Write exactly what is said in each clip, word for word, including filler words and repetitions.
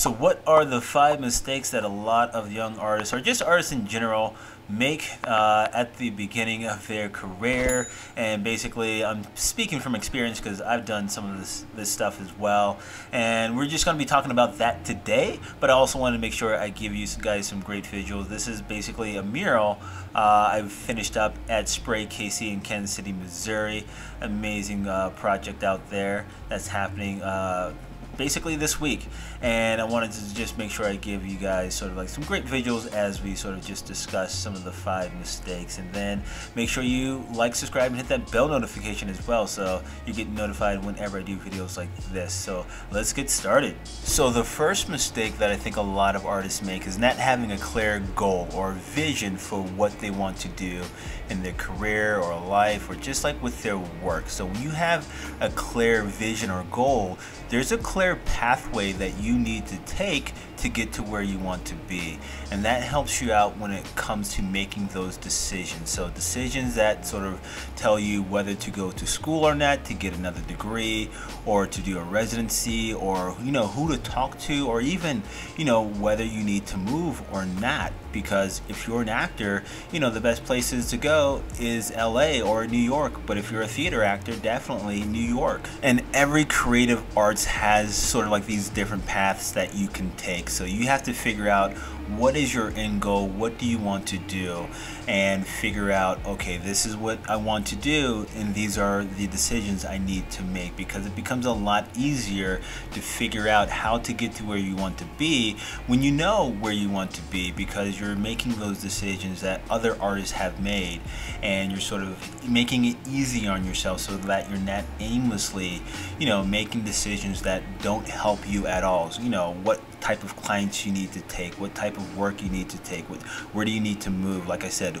So what are the five mistakes that a lot of young artists, or just artists in general, make uh, at the beginning of their career? And basically, I'm speaking from experience because I've done some of this this stuff as well, and we're just going to be talking about that today. But I also want to make sure I give you guys some great visuals. This is basically a mural uh, I've finished up at Spray K C in Kansas City, Missouri. Amazing uh, project out there that's happening uh, basically this week, and I wanted to just make sure I give you guys sort of like some great visuals as we sort of just discuss some of the five mistakes. And then make sure you like, subscribe, and hit that bell notification as well, so you get notified whenever I do videos like this. So let's get started. So the first mistake that I think a lot of artists make is not having a clear goal or vision for what they want to do in their career or life, or just like with their work. So when you have a clear vision or goal, there's a clear pathway that you need to take to get to where you want to be, and that helps you out when it comes to making those decisions. So decisions that sort of tell you whether to go to school or not, to get another degree, or to do a residency, or you know who to talk to, or even you know whether you need to move or not. Because if you're an actor, you know the best places to go is L A or New York, but if you're a theater actor, definitely New York. And every creative arts has sort of like these different paths that you can take. So you have to figure out what is your end goal, what do you want to do, and figure out, okay, this is what I want to do, and these are the decisions I need to make, because it becomes a lot easier to figure out how to get to where you want to be when you know where you want to be, because you're making those decisions that other artists have made, and you're sort of making it easy on yourself so that you're not aimlessly, you know, making decisions that don't help you at all. So, you know, what type of clients you need to take, what type of work you need to take, what, where do you need to move, like I said,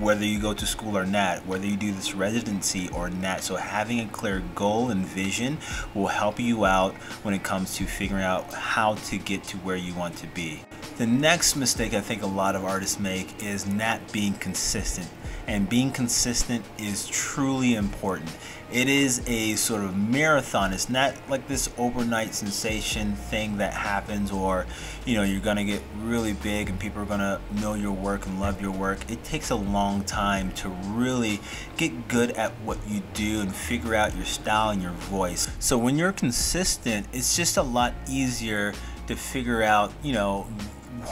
whether you go to school or not, whether you do this residency or not. So having a clear goal and vision will help you out when it comes to figuring out how to get to where you want to be. The next mistake I think a lot of artists make is not being consistent. And being consistent is truly important. It is a sort of marathon. It's not like this overnight sensation thing that happens, or you know, you're gonna get really big and people are gonna know your work and love your work. It takes a long time to really get good at what you do and figure out your style and your voice. So when you're consistent, it's just a lot easier to figure out, you know,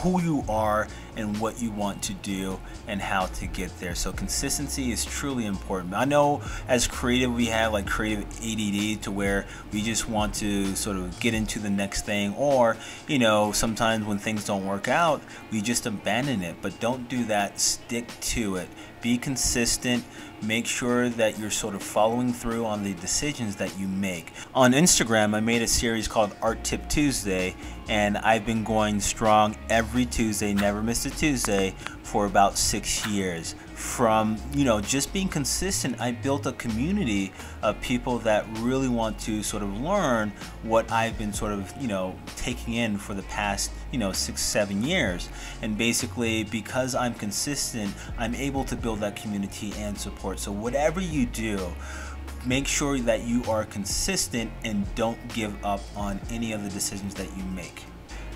who you are and what you want to do and how to get there. So consistency is truly important. I know as creative we have like creative A D D, to where we just want to sort of get into the next thing, or you know sometimes when things don't work out we just abandon it. But don't do that. Stick to it. Be consistent. Make sure that you're sort of following through on the decisions that you make. On Instagram, I made a series called Art Tip Tuesday, and I've been going strong every Tuesday, never missed a Tuesday, for about six years. From you know just being consistent, I built a community of people that really want to sort of learn what I've been sort of you know taking in for the past you know six, seven years. And basically, because I'm consistent, I'm able to build that community and support. So whatever you do, make sure that you are consistent and don't give up on any of the decisions that you make.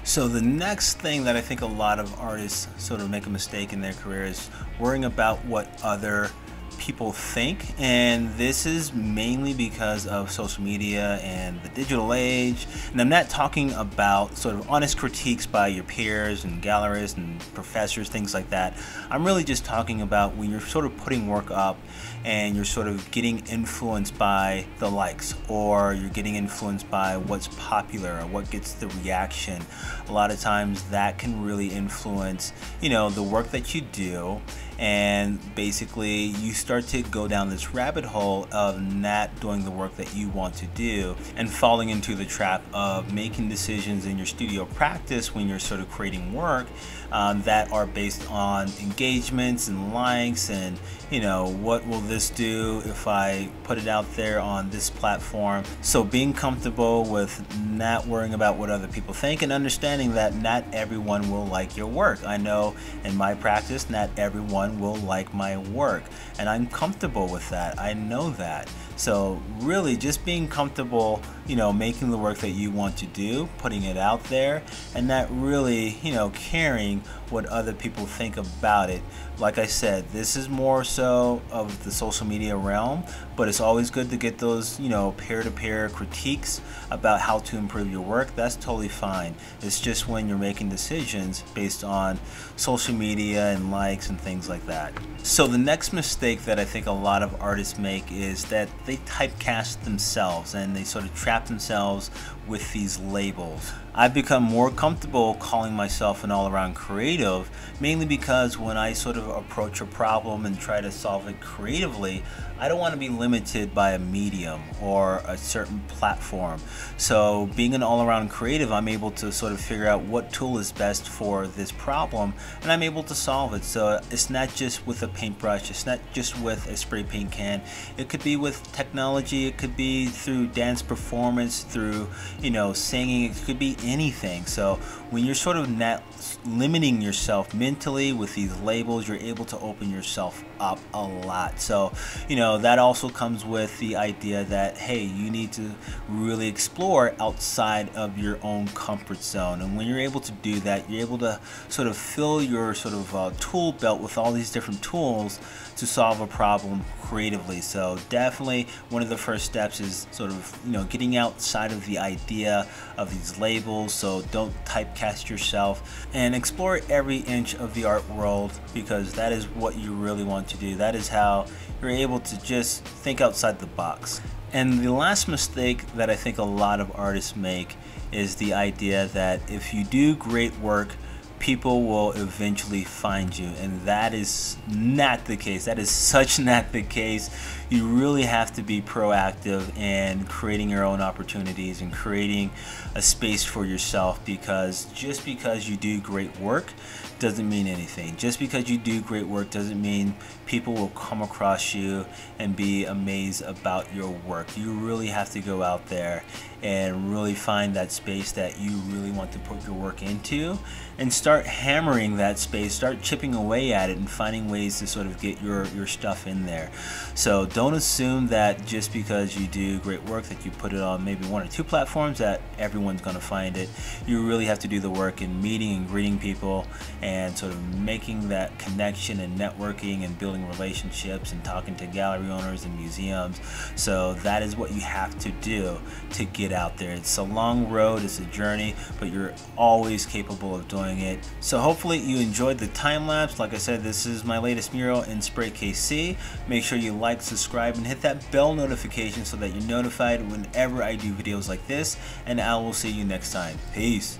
So the next thing that I think a lot of artists sort of make a mistake in their career is worrying about what other people think. And this is mainly because of social media and the digital age. And I'm not talking about sort of honest critiques by your peers and gallerists and professors, things like that. I'm really just talking about when you're sort of putting work up and you're sort of getting influenced by the likes, or you're getting influenced by what's popular or what gets the reaction. A lot of times that can really influence you know the work that you do, and basically you start to go down this rabbit hole of not doing the work that you want to do, and falling into the trap of making decisions in your studio practice when you're sort of creating work um, that are based on engagements and likes, and you know what will this do if I put it out there on this platform. So being comfortable with not worrying about what other people think, and understanding that not everyone will like your work. I know in my practice not everyone everyone will like my work, and I'm comfortable with that. I know that. So really just being comfortable, you know, making the work that you want to do, putting it out there, and not really, you know, caring what other people think about it. Like I said, this is more so of the social media realm, but it's always good to get those, you know, peer-to-peer critiques about how to improve your work. That's totally fine. It's just when you're making decisions based on social media and likes and things like that. So the next mistake that I think a lot of artists make is that they typecast themselves and they sort of trap themselves with these labels. I've become more comfortable calling myself an all-around creative, mainly because when I sort of approach a problem and try to solve it creatively, I don't want to be limited by a medium or a certain platform. So being an all-around creative, I'm able to sort of figure out what tool is best for this problem, and I'm able to solve it. So it's not just with a paintbrush, it's not just with a spray paint can. It could be with technology, it could be through dance performance, through, you know, singing, it could be anything. So when you're sort of not limiting yourself mentally with these labels, you're able to open yourself up a lot. So, you know, that also comes with the idea that, hey, you need to really explore outside of your own comfort zone. And when you're able to do that, you're able to sort of fill your sort of uh, tool belt with all these different tools to solve a problem creatively. So definitely one of the first steps is sort of, you know, getting outside of the idea of these labels. So don't typecast yourself, and explore every inch of the art world, because that is what you really want to do. That is how you're able to just think outside the box. And the last mistake that I think a lot of artists make is the idea that if you do great work, people will eventually find you, and that is not the case. That is such not the case. You really have to be proactive in creating your own opportunities and creating a space for yourself, because just because you do great work doesn't mean anything. Just because you do great work doesn't mean people will come across you and be amazed about your work. You really have to go out there and really find that space that you really want to put your work into, and start hammering that space, start chipping away at it and finding ways to sort of get your, your stuff in there. So don't assume that just because you do great work, that you put it on maybe one or two platforms, that everyone's gonna find it. You really have to do the work in meeting and greeting people, and sort of making that connection and networking and building relationships and talking to gallery owners and museums. So that is what you have to do to get out there. It's a long road, it's a journey, but you're always capable of doing it. So hopefully you enjoyed the time lapse. Like I said, this is my latest mural in Spray K C. Make sure you like, subscribe, and hit that bell notification so that you're notified whenever I do videos like this, and I will see you next time. Peace.